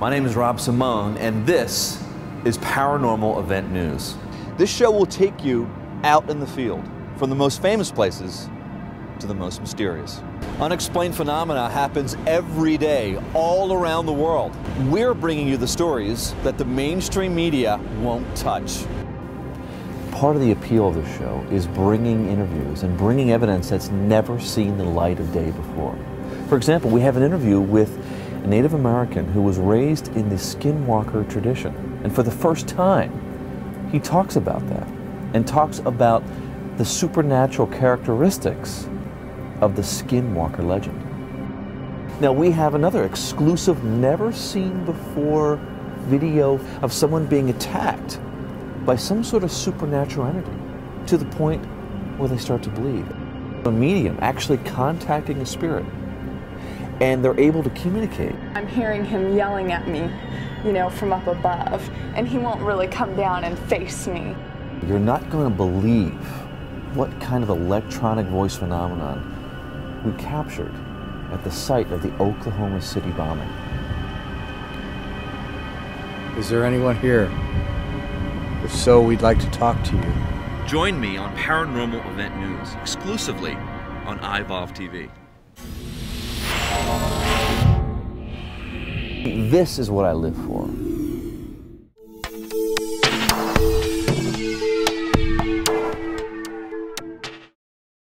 My name is Rob Simone, and this is Paranormal Event News. This show will take you out in the field, from the most famous places to the most mysterious. Unexplained phenomena happens every day, all around the world. We're bringing you the stories that the mainstream media won't touch. Part of the appeal of the show is bringing interviews and bringing evidence that's never seen the light of day before. For example, we have an interview with a Native American who was raised in the Skinwalker tradition. And for the first time, he talks about that and talks about the supernatural characteristics of the Skinwalker legend. Now we have another exclusive, never seen before video of someone being attacked by some sort of supernatural entity to the point where they start to bleed. A medium actually contacting a spirit, and they're able to communicate. I'm hearing him yelling at me, you know, from up above, and he won't really come down and face me. You're not going to believe what kind of electronic voice phenomenon we captured at the site of the Oklahoma City bombing. Is there anyone here? If so, we'd like to talk to you. Join me on Paranormal Event News, exclusively on iVolve TV. This is what I live for.